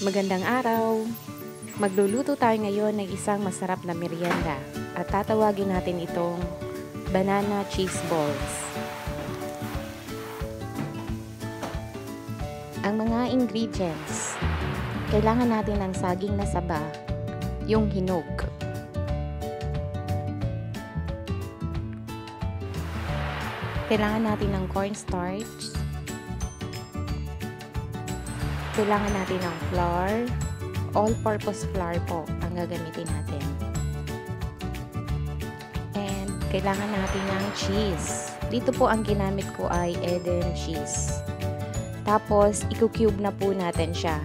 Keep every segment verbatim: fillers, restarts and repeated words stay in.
Magandang araw! Magluluto tayo ngayon ng isang masarap na merienda at tatawagin natin itong banana cheese balls. Ang mga ingredients: kailangan natin ng saging na saba, yung hinog, kailangan natin ng cornstarch, kailangan natin ng flour, all-purpose flour po ang gagamitin natin. And kailangan natin ng cheese. Dito po ang ginamit ko ay Eden cheese. Tapos i-cube na po natin siya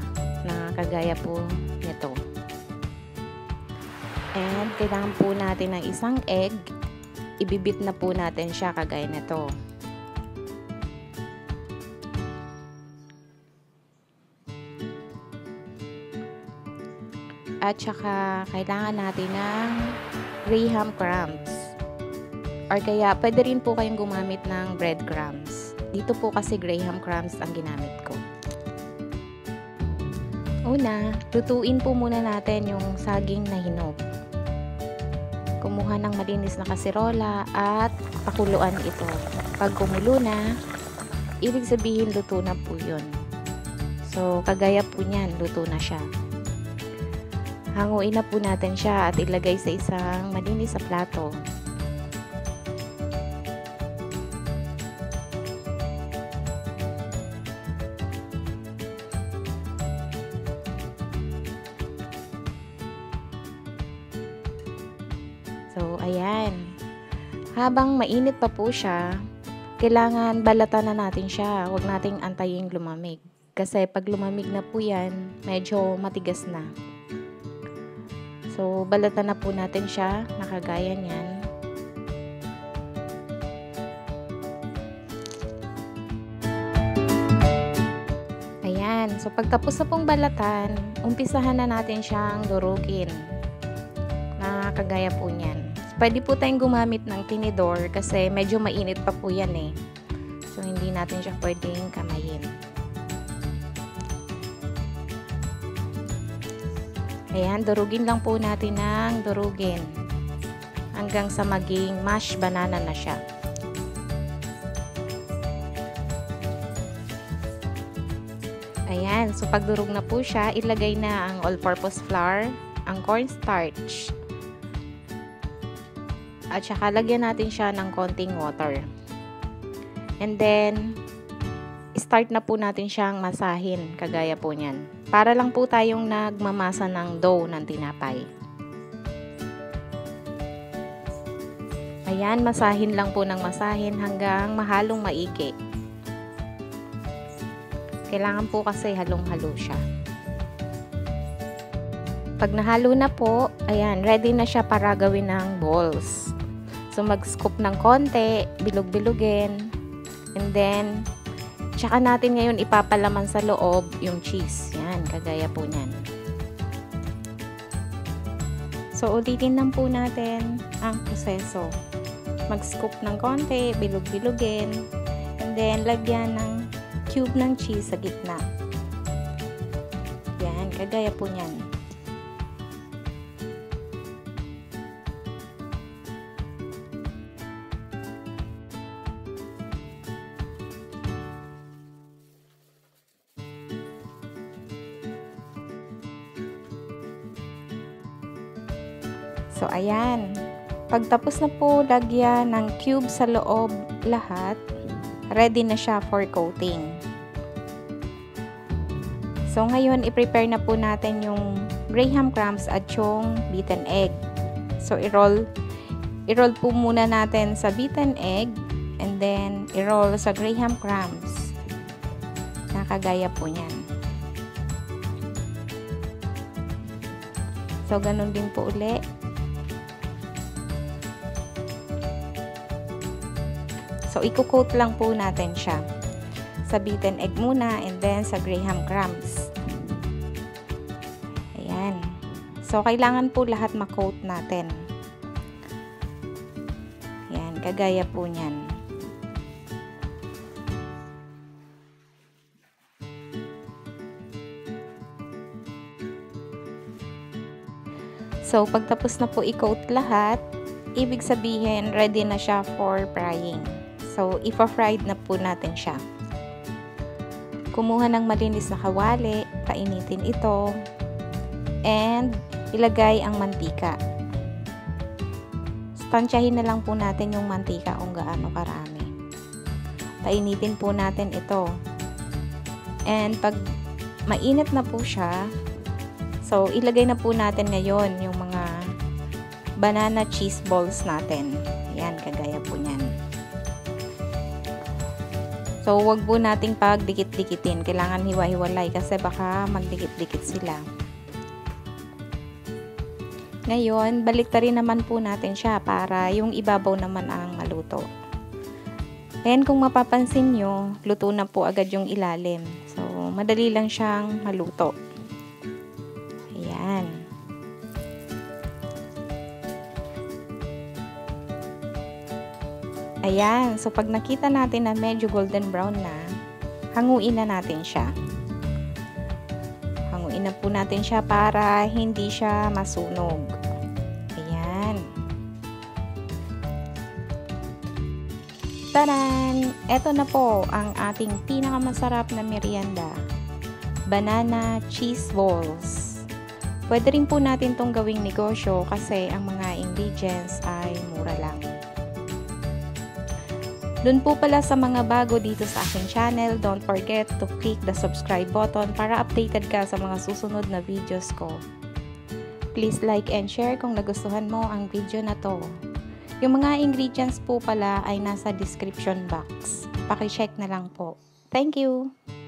na kagaya po nito. And kailangan po natin ng isang egg. Ibibit na po natin siya kagaya nito. At saka kailangan natin ng graham crumbs, or kaya pwede rin po kayong gumamit ng bread crumbs. Dito po kasi graham crumbs ang ginamit ko. Una, tutuin po muna natin yung saging na hinog. Kumuha ng malinis na kaserola at pakuluan ito. Pag kumulo na, ibig sabihin luto na po yun. So kagaya po niyan, luto na siya. Hanguin na po natin siya at ilagay sa isang malinis na plato. So, ayan. Habang mainit pa po siya, kailangan balatan na natin siya. Huwag nating antayin lumamig. Kasi pag lumamig na po yan, medyo matigas na. So, balatan na po natin siya, nakagaya niyan. Ayan. So, pagkatapos na pong balatan, umpisahan na natin siyang durugin. Nakagaya po niyan. Pwede po tayong gumamit ng tinidor kasi medyo mainit pa po yan eh. So, hindi natin siya pwedeng kamayin. Ayan, durugin lang po natin ng durugin hanggang sa maging mashed banana na siya. Ayan, so pag durug na po siya, ilagay na ang all-purpose flour, ang cornstarch, at saka lagyan natin siya ng konting water. And then, start na po natin siyang masahin, kagaya po niyan. Para lang po tayong nagmamasa ng dough ng tinapay. Ayan, masahin lang po ng masahin hanggang mahalong maiki. Kailangan po kasi halong-halo siya. Pag nahalo na po, ayan, ready na siya para gawin ng balls. So, mag-scoop ng konti, bilog-bilugin, and then, tsaka natin ngayon ipapalaman sa loob yung cheese. Yan, kagaya po niyan. So, ulitin lang po natin ang proseso. Mag-scoop ng konti, bilog-bilugin, and then lagyan ng cube ng cheese sa gitna. Yan, kagaya po niyan. So, ayan. Pagtapos na po, lagyan ng cube sa loob lahat. Ready na siya for coating. So, ngayon, i-prepare na po natin yung graham crumbs at yung beaten egg. So, i-roll. I-roll po muna natin sa beaten egg. And then, i-roll sa graham crumbs. Nakagaya po niyan. So, ganun din po uli. So, i-coat lang po natin siya. Sa beaten egg muna and then sa graham crumbs. Ayan. So, kailangan po lahat ma-coat natin. Ayan, kagaya po niyan. So, pagtapos na po i-coat lahat, ibig sabihin, ready na siya for frying. So, ipa-fried na po natin siya. Kumuha ng malinis na kawali, painitin ito, and ilagay ang mantika. Stansyahin na lang po natin yung mantika kung gaano karami. Painitin po natin ito. And pag mainit na po siya, so ilagay na po natin ngayon yung mga banana cheese balls natin. Yan, kagaya po niyan. So, wag po nating pagdikit-dikitin. Kailangan hiwa-hiwalay kasi baka magdikit-dikit sila. Ngayon, baliktarin naman po natin siya para yung ibabaw naman ang maluto. Ayan, kung mapapansin nyo, luto na po agad yung ilalim. So, madali lang siyang maluto. Ayan. Ayan, so pag nakita natin na medyo golden brown na, hanguin na natin siya. Hanguin na po natin siya para hindi siya masunog. Ayan. Taran! Eto na po ang ating pinakamasarap na merienda. Banana cheese balls. Pwede rin po natin itong gawing negosyo kasi ang mga ingredients ay mura lang. Doon po pala sa mga bago dito sa aking channel, don't forget to click the subscribe button para updated ka sa mga susunod na videos ko. Please like and share kung nagustuhan mo ang video na to. Yung mga ingredients po pala ay nasa description box. Pakicheck na lang po. Thank you!